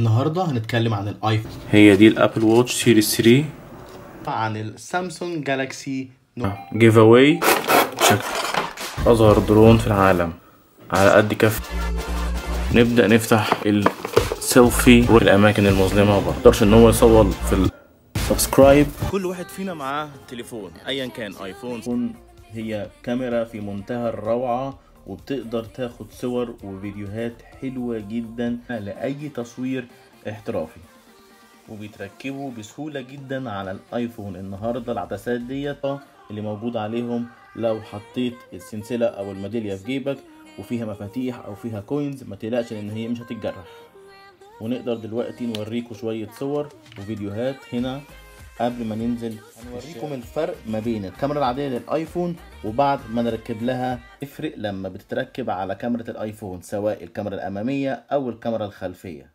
النهارده هنتكلم عن الايفون، هي دي الابل واتش سيريز 3، عن السامسونج جالاكسي نوت، جيف اواي اصغر درون في العالم على قد كف. نبدا نفتح السيلفي والاماكن المظلمه، ما بقدرش ان هو يصور في السبسكرايب. كل واحد فينا معاه تليفون ايا كان، ايفون هي كاميرا في منتهى الروعه وبتقدر تاخد صور وفيديوهات حلوة جدا لأي تصوير احترافي، وبيتركبوا بسهولة جدا على الايفون. النهاردة العدسات دي اللي موجود عليهم، لو حطيت السنسلة او الميدالية في جيبك وفيها مفاتيح او فيها كوينز ما تقلقش لان هي مش هتتجرح. ونقدر دلوقتي نوريكم شوية صور وفيديوهات هنا قبل ما ننزل. هنوريكم الفرق ما بين الكاميرا العادية للايفون وبعد ما نركب لها. يفرق لما بتتركب على كاميرا الايفون سواء الكاميرا الامامية او الكاميرا الخلفية.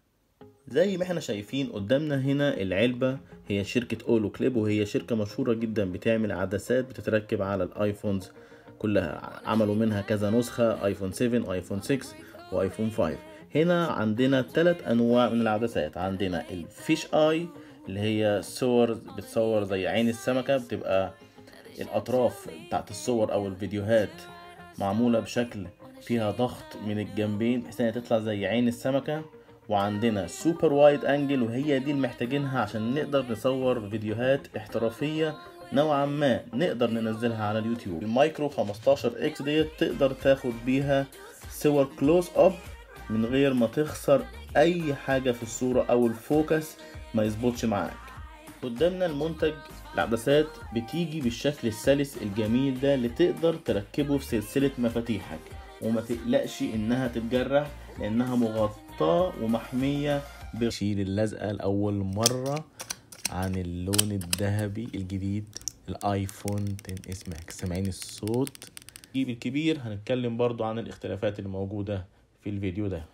زي ما احنا شايفين قدامنا هنا العلبة، هي شركة اولو كليب وهي شركة مشهورة جدا بتعمل عدسات بتتركب على الايفونز كلها، عملوا منها كذا نسخة، ايفون 7 ايفون 6 وايفون 5. هنا عندنا 3 انواع من العدسات، عندنا الفيش اي اللي هي صور بتصور زي عين السمكة، بتبقى الأطراف بتاعت الصور أو الفيديوهات معمولة بشكل فيها ضغط من الجنبين بحيث إنها تطلع زي عين السمكة. وعندنا سوبر وايد أنجل وهي دي اللي محتاجينها عشان نقدر نصور فيديوهات احترافية نوعا ما نقدر ننزلها على اليوتيوب. المايكرو 15x ديت تقدر تاخد بيها صور كلوز أب من غير ما تخسر أي حاجة في الصورة أو الفوكس ما يظبطش معاك. قدامنا المنتج، العدسات بتيجي بالشكل السلس الجميل ده اللي تقدر تركبه في سلسلة مفاتيحك وما تقلقش انها تتجرح لانها مغطاة ومحمية بشيل اللزقة لأول مرة عن اللون الذهبي الجديد الايفون 10 اس ماكس. سامعين الصوت؟ الكبير. هنتكلم برضو عن الاختلافات الموجودة في الفيديو ده.